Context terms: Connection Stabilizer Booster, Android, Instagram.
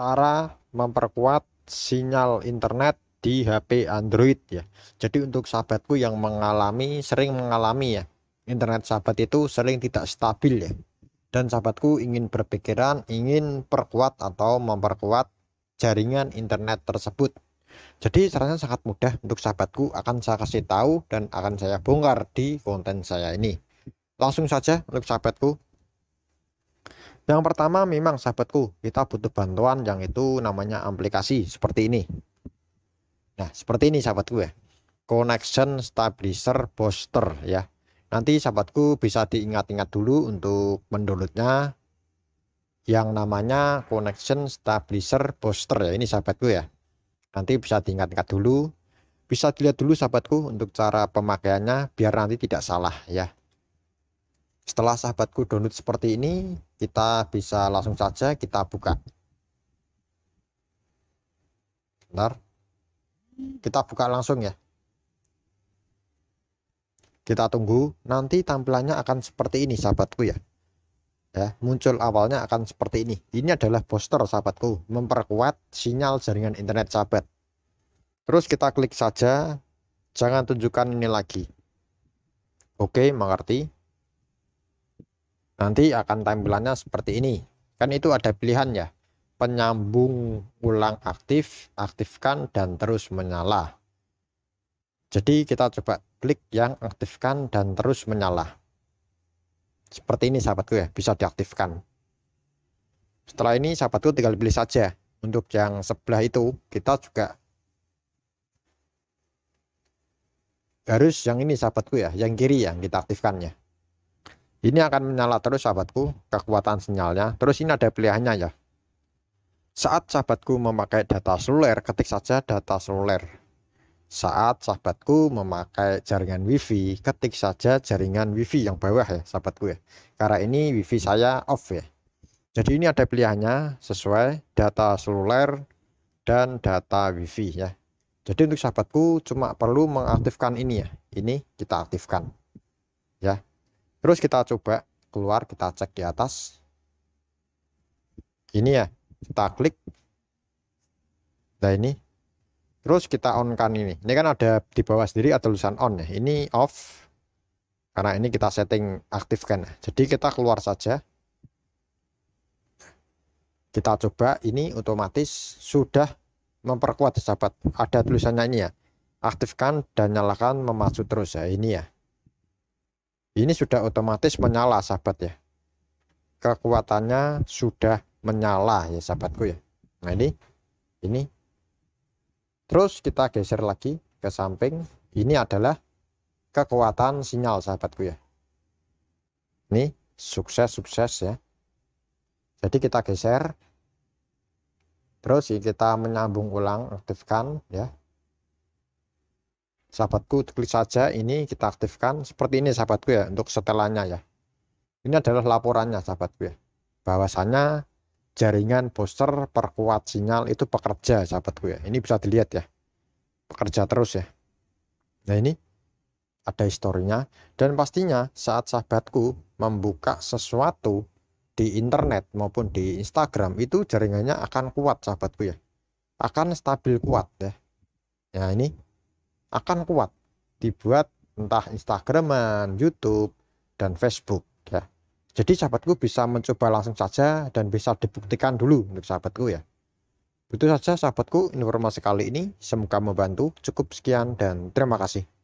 cara memperkuat sinyal internet di HP Android ya. Jadi untuk sahabatku yang sering mengalami ya, internet sahabat itu sering tidak stabil ya. Dan sahabatku ingin berpikiran ingin perkuat atau memperkuat jaringan internet tersebut. Jadi caranya sangat mudah untuk sahabatku, akan saya kasih tahu dan akan saya bongkar di konten saya ini. Langsung saja untuk sahabatku. Yang pertama memang sahabatku, kita butuh bantuan yang itu namanya aplikasi seperti ini. Nah, seperti ini sahabatku ya. Connection Stabilizer Booster ya. Nanti sahabatku bisa diingat-ingat dulu untuk mendownloadnya yang namanya Connection Stabilizer Booster ya. Ini sahabatku ya. Nanti bisa diingat-ingat dulu. Bisa dilihat dulu sahabatku untuk cara pemakaiannya biar nanti tidak salah ya. Setelah sahabatku download seperti ini, kita bisa langsung saja kita buka. Bentar. Kita buka langsung ya. Kita tunggu, nanti tampilannya akan seperti ini sahabatku ya. Ya, muncul awalnya akan seperti ini. Ini adalah booster sahabatku, memperkuat sinyal jaringan internet sahabat. Terus kita klik saja, jangan tunjukkan ini lagi. Oke, mengerti. Nanti akan tampilannya seperti ini. Kan itu ada pilihan ya. Penyambung ulang aktif, aktifkan, dan terus menyala. Jadi kita coba klik yang aktifkan dan terus menyala. Seperti ini sahabatku ya, bisa diaktifkan. Setelah ini sahabatku tinggal pilih saja. Untuk yang sebelah itu kita juga harus yang ini sahabatku ya, yang kiri yang kita aktifkannya. Ini akan menyala terus sahabatku, kekuatan sinyalnya. Terus ini ada pilihannya ya. Saat sahabatku memakai data seluler, ketik saja data seluler. Saat sahabatku memakai jaringan wifi, ketik saja jaringan wifi yang bawah ya sahabatku ya. Karena ini wifi saya off ya. Jadi ini ada pilihannya sesuai data seluler dan data wifi ya. Jadi untuk sahabatku cuma perlu mengaktifkan ini ya. Ini kita aktifkan ya. Terus kita coba keluar, kita cek di atas. Ini ya, kita klik. Nah ini. Terus kita on-kan ini. Ini kan ada di bawah sendiri ada tulisan on ya. Ini off. Karena ini kita setting aktifkan. Jadi kita keluar saja. Kita coba, ini otomatis sudah memperkuat sahabat. Ada tulisannya ini ya. Aktifkan dan nyalakan memacu terus ya. Ini ya. Ini sudah otomatis menyala sahabat ya. Kekuatannya sudah menyala ya sahabatku ya. Nah ini. Terus kita geser lagi ke samping. Ini adalah kekuatan sinyal sahabatku ya. Ini sukses ya. Jadi kita geser. Terus kita menyambung ulang, aktifkan ya. Sahabatku klik saja ini, kita aktifkan seperti ini sahabatku ya. Untuk setelannya ya, ini adalah laporannya sahabatku ya, bahwasanya jaringan booster perkuat sinyal itu pekerja sahabatku ya. Ini bisa dilihat ya, pekerja terus ya. Nah ini ada historinya, dan pastinya saat sahabatku membuka sesuatu di internet maupun di Instagram itu jaringannya akan kuat sahabatku ya, akan stabil kuat ya. Nah ini akan kuat dibuat entah Instagraman, YouTube, dan Facebook ya. Jadi sahabatku bisa mencoba langsung saja dan bisa dibuktikan dulu untuk sahabatku ya. Itu saja sahabatku informasi kali ini, semoga membantu. Cukup sekian dan terima kasih.